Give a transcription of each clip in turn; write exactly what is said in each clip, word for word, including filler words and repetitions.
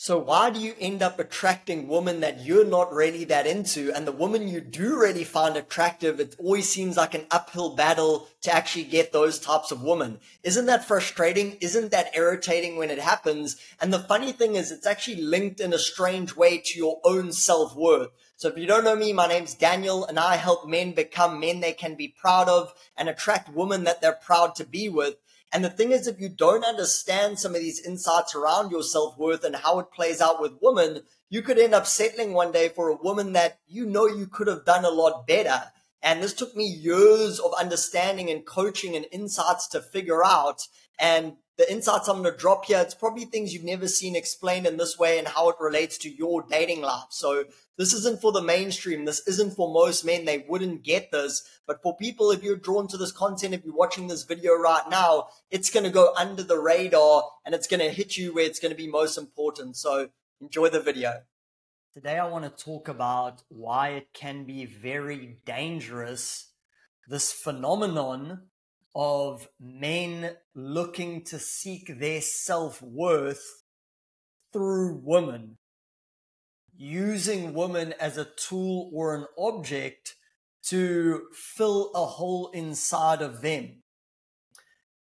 So why do you end up attracting women that you're not really that into? And the women you do really find attractive, it always seems like an uphill battle to actually get those types of women. Isn't that frustrating? Isn't that irritating when it happens? And the funny thing is, it's actually linked in a strange way to your own self-worth. So if you don't know me, my name's Daniel, and I help men become men they can be proud of and attract women that they're proud to be with. And the thing is, if you don't understand some of these insights around your self-worth and how it plays out with women, you could end up settling one day for a woman that you know you could have done a lot better. And this took me years of understanding and coaching and insights to figure out. And the insights I'm going to drop here, it's probably things you've never seen explained in this way and how it relates to your dating life. So this isn't for the mainstream. This isn't for most men. They wouldn't get this. But for people, if you're drawn to this content, if you're watching this video right now, it's going to go under the radar and it's going to hit you where it's going to be most important. So enjoy the video. Today, I want to talk about why it can be very dangerous, this phenomenon of men looking to seek their self-worth through women, using women as a tool or an object to fill a hole inside of them.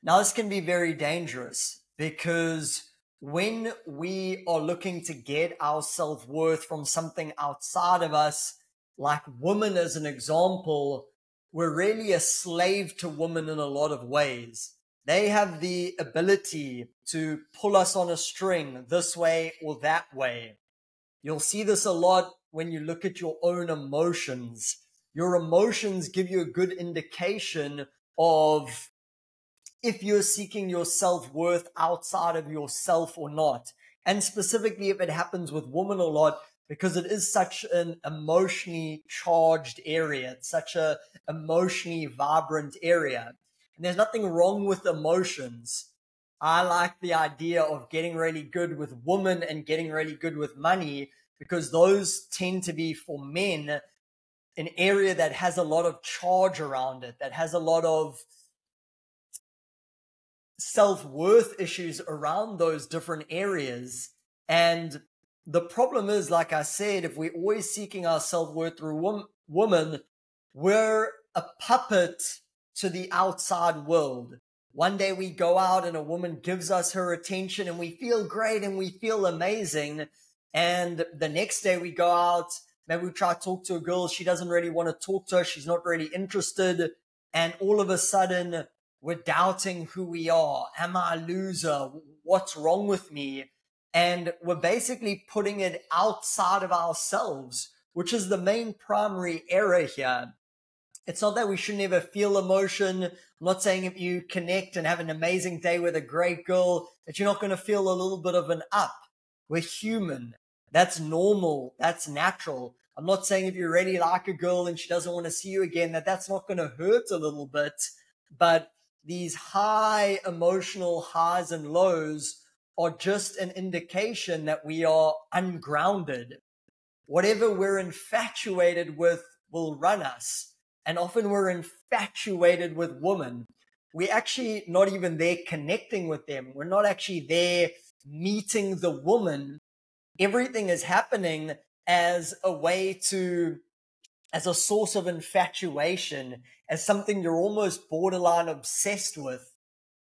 Now, this can be very dangerous because when we are looking to get our self-worth from something outside of us, like women as an example, we're really a slave to women in a lot of ways. They have the ability to pull us on a string this way or that way. You'll see this a lot when you look at your own emotions. Your emotions give you a good indication of if you're seeking your self-worth outside of yourself or not. And specifically if it happens with women a lot, because it is such an emotionally charged area. It's such an emotionally vibrant area. And there's nothing wrong with emotions. I like the idea of getting really good with women and getting really good with money, because those tend to be, for men, an area that has a lot of charge around it, that has a lot of self-worth issues around those different areas. And the problem is, like I said, if we're always seeking our self-worth through wom women, we're a puppet to the outside world. One day we go out and a woman gives us her attention and we feel great and we feel amazing. And the next day we go out, maybe we try to talk to a girl. She doesn't really want to talk to us. She's not really interested. And all of a sudden we're doubting who we are. Am I a loser? What's wrong with me? And we're basically putting it outside of ourselves, which is the main primary error here. It's not that we shouldn't ever feel emotion. I'm not saying if you connect and have an amazing day with a great girl, that you're not going to feel a little bit of an up. We're human. That's normal. That's natural. I'm not saying if you really like a girl and she doesn't want to see you again, that that's not going to hurt a little bit. But these high emotional highs and lows are just an indication that we are ungrounded. Whatever we're infatuated with will run us. And often we're infatuated with women. We're actually not even there connecting with them. We're not actually there meeting the woman. Everything is happening as a way to, as a source of infatuation, as something you're almost borderline obsessed with,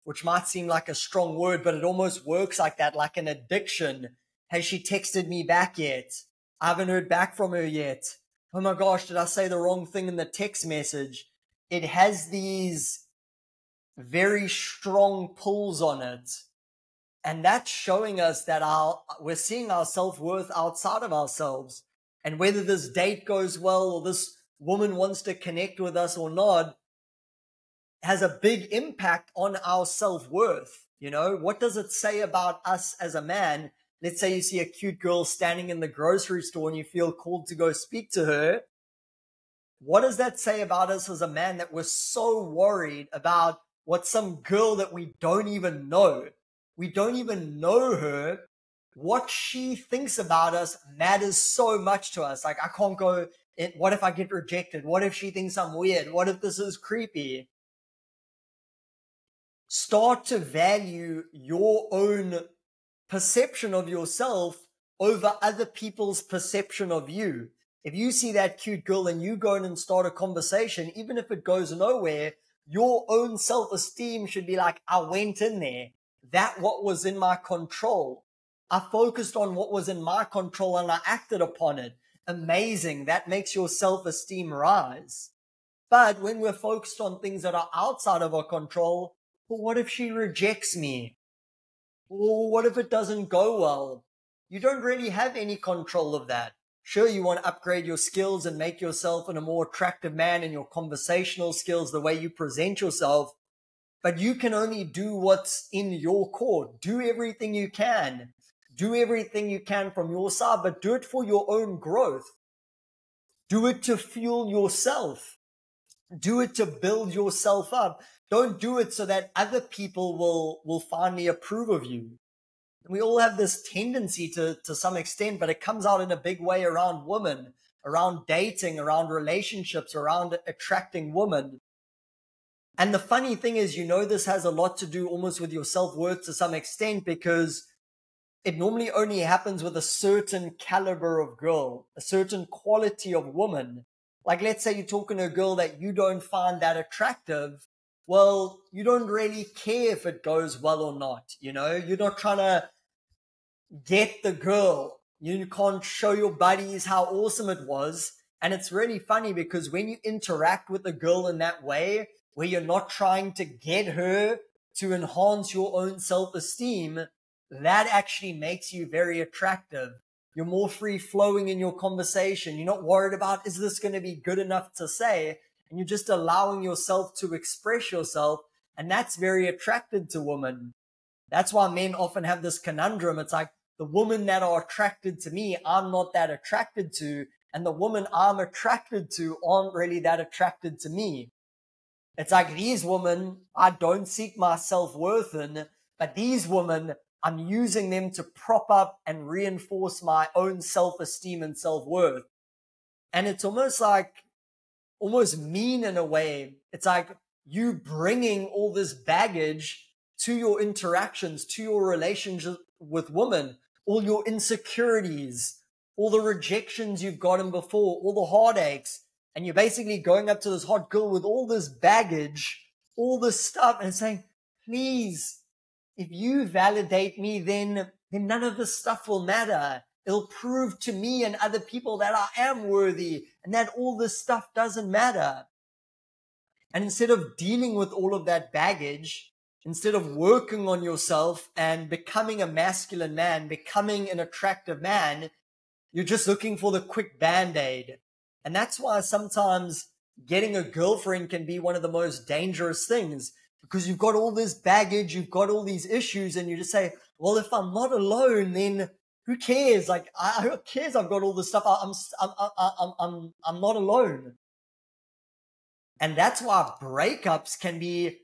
which might seem like a strong word, but it almost works like that, like an addiction. Has she texted me back yet? I haven't heard back from her yet. Oh my gosh, did I say the wrong thing in the text message? It has these very strong pulls on it. And that's showing us that our, we're seeing our self-worth outside of ourselves. And whether this date goes well or this woman wants to connect with us or not, has a big impact on our self-worth. You know, what does it say about us as a man? Let's say you see a cute girl standing in the grocery store and you feel called to go speak to her. What does that say about us as a man that we're so worried about what some girl that we don't even know? We don't even know her. What she thinks about us matters so much to us. Like, I can't go, what if I get rejected? What if she thinks I'm weird? What if this is creepy? Start to value your own perception of yourself over other people's perception of you. If you see that cute girl and you go in and start a conversation, even if it goes nowhere, your own self-esteem should be like, I went in there. That what was in my control. I focused on what was in my control and I acted upon it. Amazing. That makes your self-esteem rise. But when we're focused on things that are outside of our control, well, what if she rejects me? Or what if it doesn't go well? You don't really have any control of that. Sure, you want to upgrade your skills and make yourself a more attractive man in your conversational skills, the way you present yourself, but you can only do what's in your court. Do everything you can. Do everything you can from your side, but do it for your own growth. Do it to fuel yourself. Do it to build yourself up. Don't do it so that other people will, will finally approve of you. We all have this tendency to, to some extent, but it comes out in a big way around women, around dating, around relationships, around attracting women. And the funny thing is, you know, this has a lot to do almost with your self-worth to some extent, because it normally only happens with a certain caliber of girl, a certain quality of woman. Like, let's say you're talking to a girl that you don't find that attractive. Well, you don't really care if it goes well or not. You know, you're not trying to get the girl. You can't show your buddies how awesome it was. And it's really funny because when you interact with a girl in that way, where you're not trying to get her to enhance your own self-esteem, that actually makes you very attractive. You're more free-flowing in your conversation. You're not worried about, is this going to be good enough to say? And you're just allowing yourself to express yourself. And that's very attracted to women. That's why men often have this conundrum. It's like, the women that are attracted to me, I'm not that attracted to. And the women I'm attracted to aren't really that attracted to me. It's like, these women, I don't seek my self-worth in, but these women, I'm using them to prop up and reinforce my own self-esteem and self-worth. And it's almost like, almost mean in a way. It's like you bringing all this baggage to your interactions, to your relationship with women, all your insecurities, all the rejections you've gotten before, all the heartaches. And you're basically going up to this hot girl with all this baggage, all this stuff, and saying, please, if you validate me, then, then none of this stuff will matter. It'll prove to me and other people that I am worthy and that all this stuff doesn't matter. And instead of dealing with all of that baggage, instead of working on yourself and becoming a masculine man, becoming an attractive man, you're just looking for the quick band-aid. And that's why sometimes getting a girlfriend can be one of the most dangerous things. Because you've got all this baggage, you've got all these issues, and you just say, well, if I'm not alone, then who cares? Like, I, who cares? I've got all this stuff. I, I'm, I'm, I'm, I'm, I'm not alone. And that's why breakups can be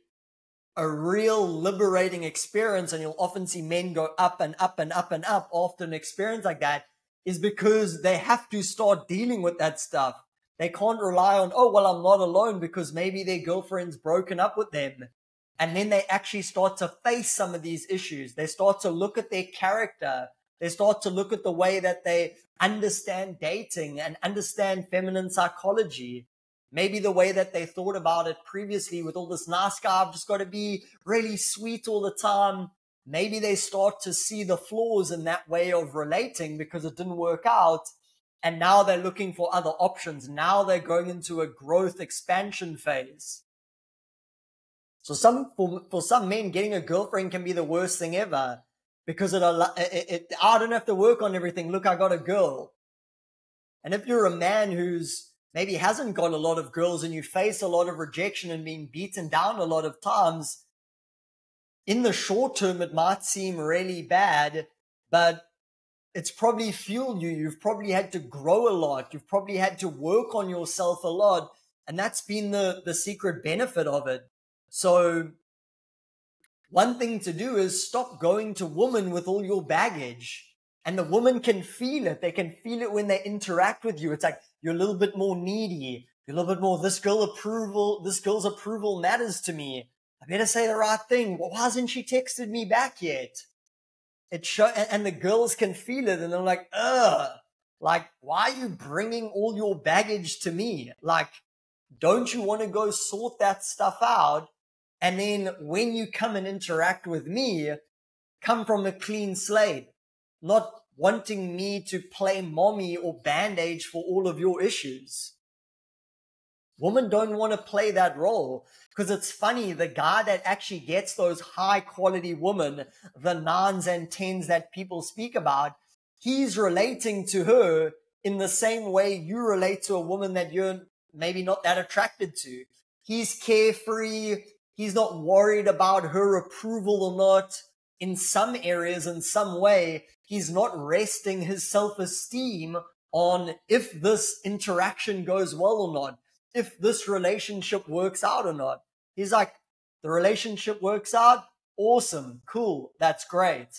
a real liberating experience. And you'll often see men go up and up and up and up after an experience like that, is because they have to start dealing with that stuff. They can't rely on, oh, well, I'm not alone, because maybe their girlfriend's broken up with them. And then they actually start to face some of these issues. They start to look at their character. They start to look at the way that they understand dating and understand feminine psychology. Maybe the way that they thought about it previously with all this nice guy, I've just got to be really sweet all the time. Maybe they start to see the flaws in that way of relating because it didn't work out. And now they're looking for other options. Now they're going into a growth expansion phase. So some, for, for some men, getting a girlfriend can be the worst thing ever, because it, it, it, I don't have to work on everything. Look, I got a girl. And if you're a man who's maybe hasn't got a lot of girls and you face a lot of rejection and being beaten down a lot of times, in the short term, it might seem really bad, but it's probably fueled you. You've probably had to grow a lot. You've probably had to work on yourself a lot. And that's been the, the secret benefit of it. So one thing to do is stop going to women with all your baggage. And the woman can feel it. They can feel it when they interact with you. It's like, you're a little bit more needy. You're a little bit more, this girl approval, this girl's approval matters to me. I better say the right thing. Well, why hasn't she texted me back yet? It show, and the girls can feel it, and they're like, ugh, like, why are you bringing all your baggage to me? Like, don't you want to go sort that stuff out? And then when you come and interact with me, come from a clean slate, not wanting me to play mommy or bandage for all of your issues. Women don't want to play that role, because it's funny, the guy that actually gets those high quality women, the nines and tens that people speak about, he's relating to her in the same way you relate to a woman that you're maybe not that attracted to. He's carefree. He's not worried about her approval or not. In some areas, in some way, he's not resting his self-esteem on if this interaction goes well or not, if this relationship works out or not. He's like, the relationship works out, awesome, cool, that's great.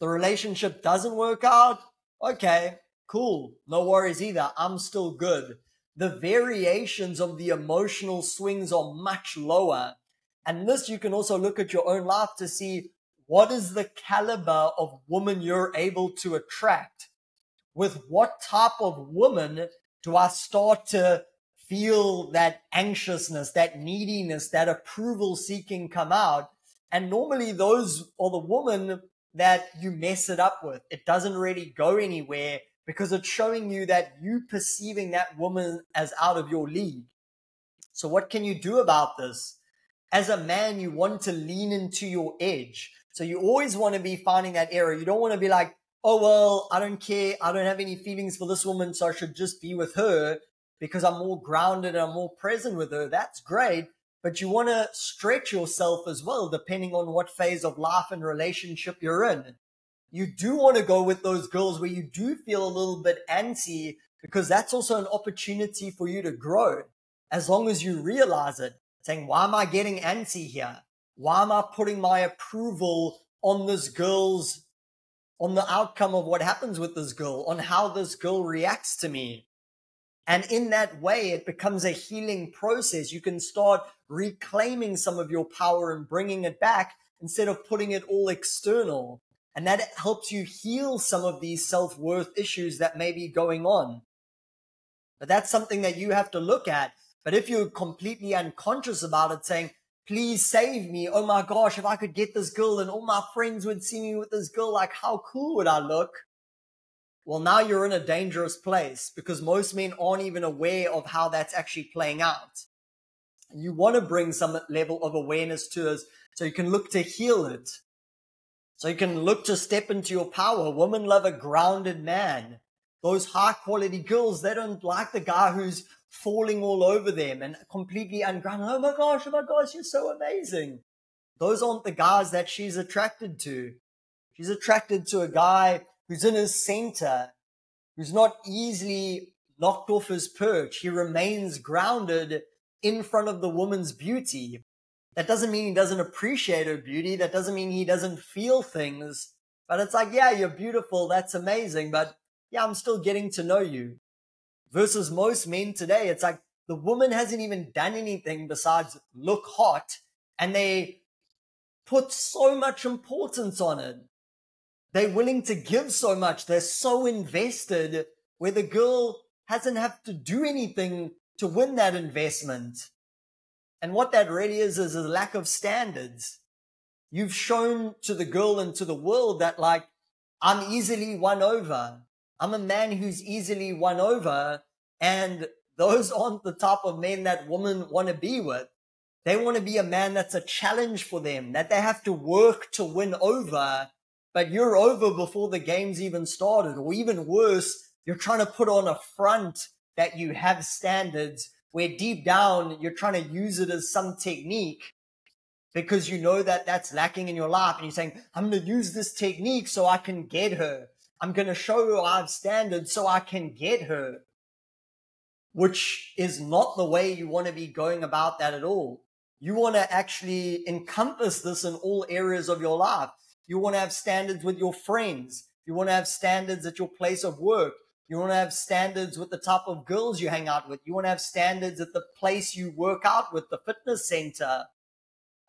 The relationship doesn't work out, okay, cool, no worries either, I'm still good. The variations of the emotional swings are much lower. And this, you can also look at your own life to see what is the caliber of woman you're able to attract. With what type of woman do I start to feel that anxiousness, that neediness, that approval seeking come out? And normally those are the women that you mess it up with. It doesn't really go anywhere because it's showing you that you perceiving that woman as out of your league. So what can you do about this? As a man, you want to lean into your edge. So you always want to be finding that error. You don't want to be like, oh, well, I don't care. I don't have any feelings for this woman, so I should just be with her, because I'm more grounded and I'm more present with her. That's great. But you want to stretch yourself as well, depending on what phase of life and relationship you're in. You do want to go with those girls where you do feel a little bit antsy, because that's also an opportunity for you to grow, as long as you realize it, saying, why am I getting antsy here? Why am I putting my approval on this girl's, on the outcome of what happens with this girl, on how this girl reacts to me? And in that way, it becomes a healing process. You can start reclaiming some of your power and bringing it back instead of putting it all external. And that helps you heal some of these self-worth issues that may be going on. But that's something that you have to look at. But if you're completely unconscious about it, saying, please save me. Oh my gosh, if I could get this girl and all my friends would see me with this girl, like how cool would I look? Well, now you're in a dangerous place, because most men aren't even aware of how that's actually playing out. And you want to bring some level of awareness to us so you can look to heal it. So you can look to step into your power. Women love a grounded man. Those high quality girls, they don't like the guy who's falling all over them and completely ungrounded. Oh my gosh, oh my gosh, you're so amazing. Those aren't the guys that she's attracted to. She's attracted to a guy who's in his center, who's not easily knocked off his perch. He remains grounded in front of the woman's beauty. That doesn't mean he doesn't appreciate her beauty. That doesn't mean he doesn't feel things. But it's like, yeah, you're beautiful. That's amazing. But yeah, I'm still getting to know you. Versus most men today, it's like the woman hasn't even done anything besides look hot, and they put so much importance on it. They're willing to give so much. They're so invested, where the girl hasn't have to do anything to win that investment. And what that really is, is a lack of standards. You've shown to the girl and to the world that, like, I'm easily won over. I'm a man who's easily won over, and those aren't the type of men that women want to be with. They want to be a man that's a challenge for them, that they have to work to win over. But you're over before the game's even started, or even worse, you're trying to put on a front that you have standards, where deep down you're trying to use it as some technique, because you know that that's lacking in your life. And you're saying, I'm going to use this technique so I can get her. I'm going to show her I have standards so I can get her, which is not the way you want to be going about that at all. You want to actually encompass this in all areas of your life. You want to have standards with your friends. You want to have standards at your place of work. You want to have standards with the type of girls you hang out with. You want to have standards at the place you work out with, the fitness center.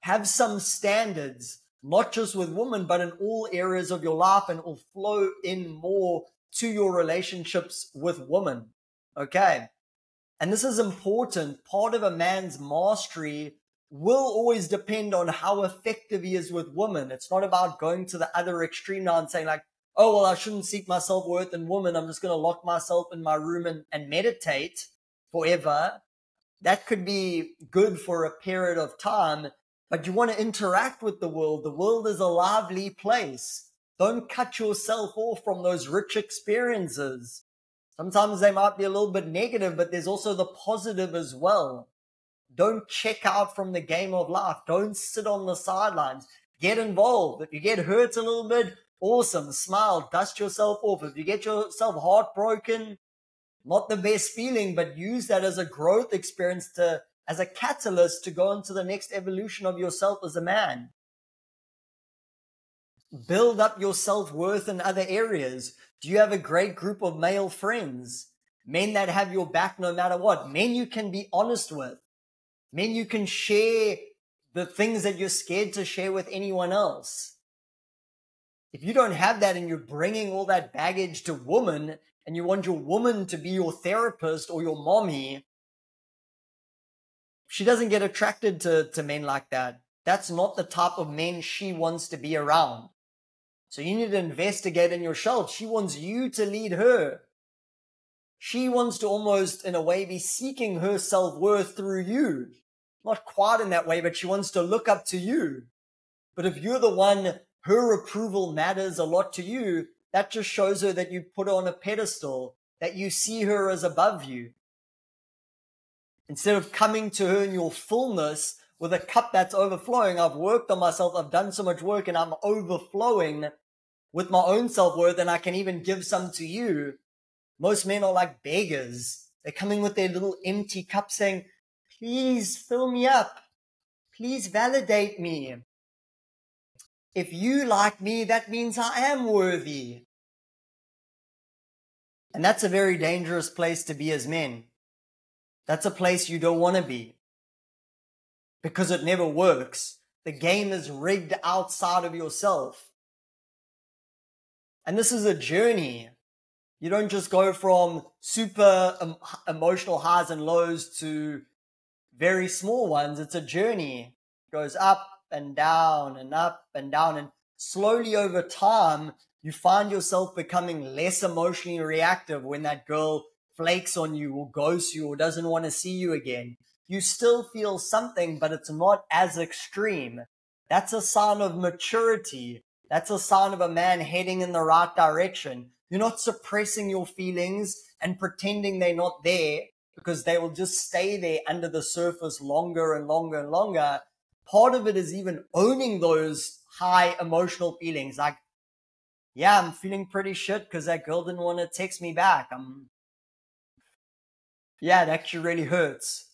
Have some standards. not just with women, but in all areas of your life, and will flow in more to your relationships with women. Okay. And this is important. Part of a man's mastery will always depend on how effective he is with women. It's not about going to the other extreme now and saying like, oh, well, I shouldn't seek my self-worth in women. I'm just going to lock myself in my room and, and meditate forever. That could be good for a period of time, but you want to interact with the world. The world is a lively place. Don't cut yourself off from those rich experiences. Sometimes they might be a little bit negative, but there's also the positive as well. Don't check out from the game of life. Don't sit on the sidelines. Get involved. If you get hurt a little bit, awesome. Smile. Dust yourself off. If you get yourself heartbroken, not the best feeling, but use that as a growth experience to, as a catalyst to go into the next evolution of yourself as a man. Build up your self-worth in other areas. Do you have a great group of male friends? Men that have your back no matter what. Men you can be honest with. Men you can share the things that you're scared to share with anyone else. If you don't have that and you're bringing all that baggage to women and you want your woman to be your therapist or your mommy, she doesn't get attracted to, to men like that. That's not the type of men she wants to be around. So you need to investigate in yourself. She wants you to lead her. She wants to almost, in a way, be seeking her self-worth through you. Not quite in that way, but she wants to look up to you. But if you're the one, her approval matters a lot to you, that just shows her that you put her on a pedestal, that you see her as above you. Instead of coming to her in your fullness with a cup that's overflowing, I've worked on myself, I've done so much work, and I'm overflowing with my own self-worth, and I can even give some to you. Most men are like beggars. They're coming with their little empty cup saying, please fill me up. Please validate me. If you like me, that means I am worthy. And that's a very dangerous place to be as men. That's a place you don't want to be, because it never works. The game is rigged outside of yourself. And this is a journey. You don't just go from super um, emotional highs and lows to very small ones. It's a journey. It goes up and down and up and down. And slowly over time, you find yourself becoming less emotionally reactive when that girl flakes on you or ghosts you or doesn't want to see you again. You still feel something, but it's not as extreme. That's a sign of maturity. That's a sign of a man heading in the right direction. You're not suppressing your feelings and pretending they're not there, because they will just stay there under the surface longer and longer and longer. Part of it is even owning those high emotional feelings. Like, yeah, I'm feeling pretty shit because that girl didn't want to text me back. I'm... Yeah, it actually really hurts.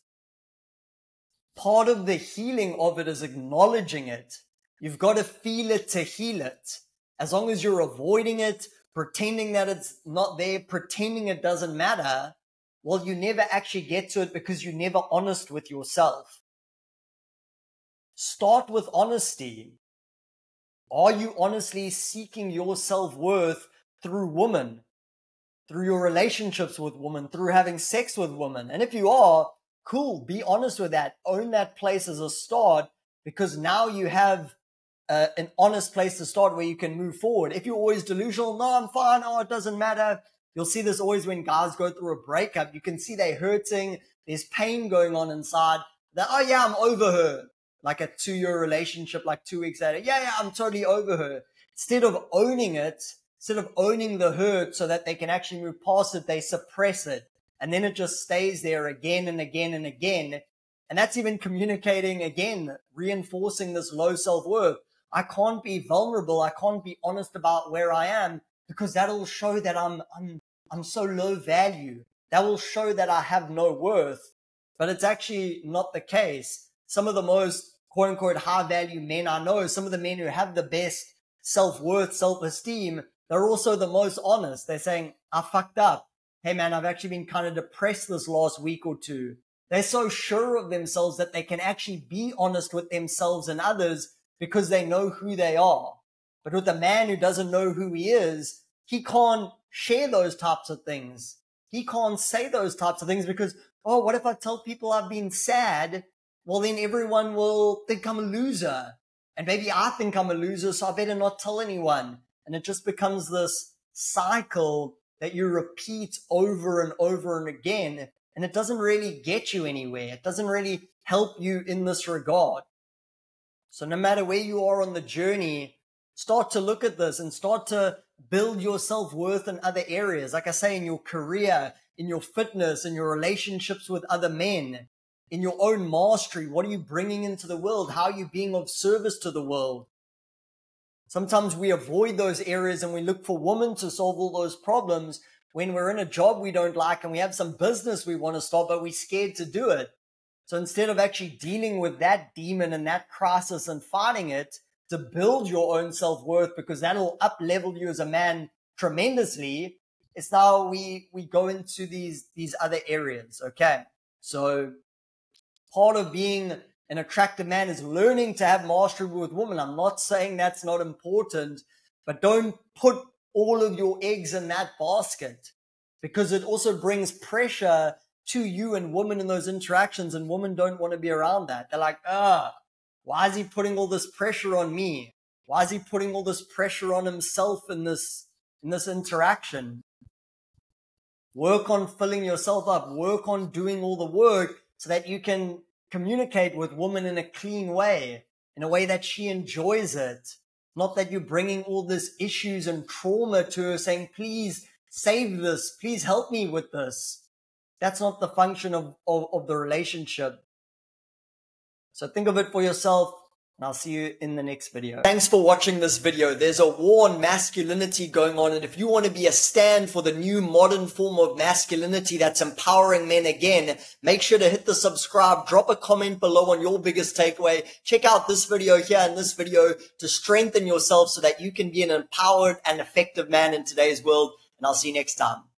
Part of the healing of it is acknowledging it. You've got to feel it to heal it. As long as you're avoiding it, pretending that it's not there, pretending it doesn't matter, well, you never actually get to it because you're never honest with yourself. Start with honesty. Are you honestly seeking your self-worth through women, through your relationships with women, through having sex with women? And if you are, cool, be honest with that. Own that place as a start, because now you have Uh, an honest place to start where you can move forward. If you're always delusional, no, I'm fine, oh, it doesn't matter. You'll see this always when guys go through a breakup. You can see they're hurting. There's pain going on inside. That, oh, yeah, I'm over her. Like a two-year relationship, like two weeks later. Yeah, yeah, I'm totally over her. Instead of owning it, instead of owning the hurt so that they can actually move past it, they suppress it. And then it just stays there again and again and again. And that's even communicating again, reinforcing this low self-worth. I can't be vulnerable. I can't be honest about where I am, because that'll show that I'm, I'm, I'm so low value. That will show that I have no worth, but it's actually not the case. Some of the most quote unquote high value men I know, some of the men who have the best self-worth, self-esteem, they're also the most honest. They're saying, I fucked up. Hey man, I've actually been kind of depressed this last week or two. They're so sure of themselves that they can actually be honest with themselves and others, because they know who they are. But with a man who doesn't know who he is, he can't share those types of things. He can't say those types of things because, oh, what if I tell people I've been sad? Well, then everyone will think I'm a loser. And maybe I think I'm a loser, so I better not tell anyone. And it just becomes this cycle that you repeat over and over and again. And it doesn't really get you anywhere. It doesn't really help you in this regard. So no matter where you are on the journey, start to look at this and start to build your self-worth in other areas. Like I say, in your career, in your fitness, in your relationships with other men, in your own mastery. What are you bringing into the world? How are you being of service to the world? Sometimes we avoid those areas and we look for women to solve all those problems when we're in a job we don't like and we have some business we want to start, but we're scared to do it. So instead of actually dealing with that demon and that crisis and fighting it, to build your own self-worth, because that'll up-level you as a man tremendously, it's now we, we go into these, these other areas, okay? So part of being an attractive man is learning to have mastery with women. I'm not saying that's not important, but don't put all of your eggs in that basket, because it also brings pressure to you and women in those interactions, and women don't want to be around that. They're like, ah, why is he putting all this pressure on me? Why is he putting all this pressure on himself in this, in this interaction? Work on filling yourself up. Work on doing all the work so that you can communicate with women in a clean way, in a way that she enjoys it. Not that you're bringing all this issues and trauma to her saying, please save this. Please help me with this. That's not the function of, of, of the relationship. So think of it for yourself, and I'll see you in the next video. Thanks for watching this video. There's a war on masculinity going on, and if you want to be a stand for the new modern form of masculinity that's empowering men again, make sure to hit the subscribe, drop a comment below on your biggest takeaway. Check out this video here and this video to strengthen yourself so that you can be an empowered and effective man in today's world, and I'll see you next time.